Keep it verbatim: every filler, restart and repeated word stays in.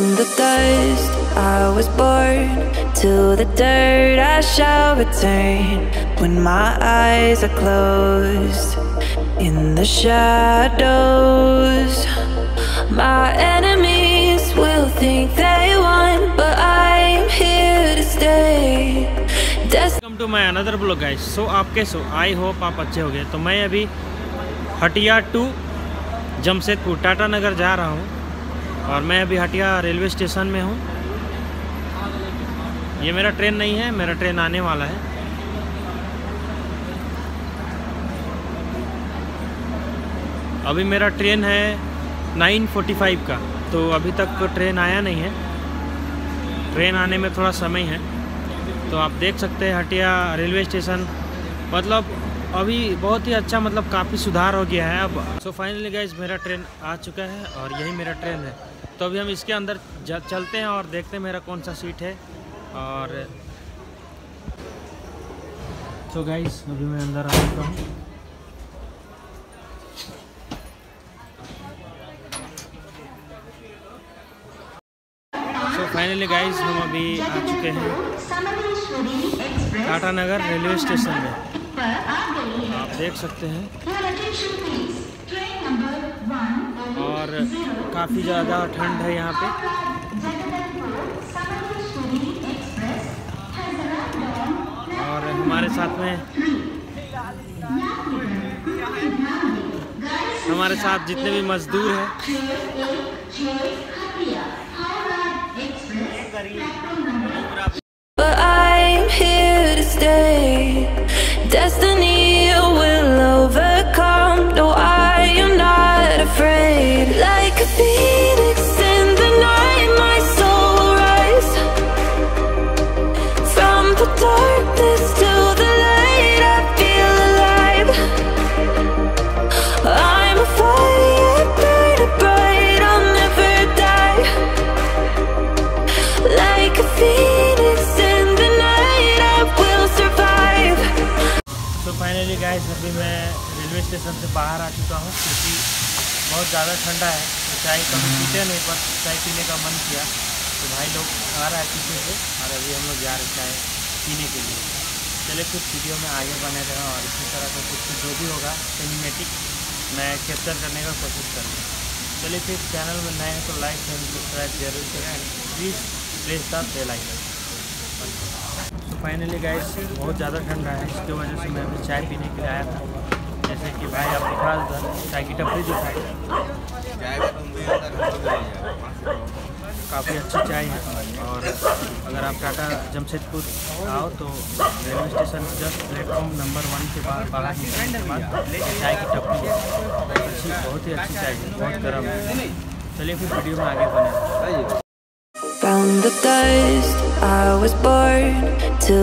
From the dust I was born, to the dirt I shall return. When my eyes are closed, in the shadows, my enemies will think they won, but I am here to stay. Welcome to my another vlog guys. So आप कैसे हो? I hope आप अच्छे होंगे। तो मैं अभी Hatia to Jamshedpur Tatanagar जा रहा हूँ और मैं अभी हटिया रेलवे स्टेशन में हूँ। ये मेरा ट्रेन नहीं है, मेरा ट्रेन आने वाला है। अभी मेरा ट्रेन है नाइन फोर्टी फाइव का, तो अभी तक ट्रेन आया नहीं है। ट्रेन आने में थोड़ा समय है। तो आप देख सकते हैं हटिया रेलवे स्टेशन, मतलब अभी बहुत ही अच्छा, मतलब काफ़ी सुधार हो गया है अब। सो फाइनली गाइस मेरा ट्रेन आ चुका है और यही मेरा ट्रेन है। तो अभी हम इसके अंदर चलते हैं और देखते हैं मेरा कौन सा सीट है। और सो गाइस अभी मैं अंदर आ चुका हूँ। सो फाइनली गाइस हम अभी आ चुके हैं टाटानगर रेलवे स्टेशन में। आप देख सकते हैं और काफ़ी ज़्यादा ठंड है यहाँ पे। और हमारे साथ में हमारे साथ जितने भी मजदूर हैं। Destiny will overcome, no I am not afraid. Like a phoenix in the night my soul will rise. From the darkness to the light I feel alive. I'm a fire burning bright, I'll never die. Like a phoenix in the night I will survive. तो finally guys अभी मैं railway station से बाहर आ चुका हूँ क्योंकि बहुत ज़्यादा ठंडा है। तो चाय कभी पीते नहीं, पर चाय पीने का मन किया। तो भाई लोग आ रहा है पीछे से और अभी हम लोग जा रहे चाय पीने के लिए। चलिए कुछ वीडियो में आगे बने रहें और इसी तरह का कुछ जो भी होगा सिनेमैटिक मैं कैप्चर करने का कोशिश करूँगा। चलिए फिर चैनल में नए हैं तो लाइक एंड सब्सक्राइब जरूर करें and please press the bell icon. Finally guys बहुत ज़्यादा ठंडा है, इसकी वजह से मैं अभी चाय पीने के लिए आया था। जैसे कि भाई आप दिखा था चाय की टपरी दिखाई, काफ़ी अच्छी चाय है। और अगर आप टाटा जमशेदपुर आओ तो railway station just platform number one के बाद बाहर निकलने के बाद चाय की टपरी अच्छी, बहुत ही अच्छी चाय है, बहुत गर्म है। चलिए फिर वीडियो में आगे बने। I was born to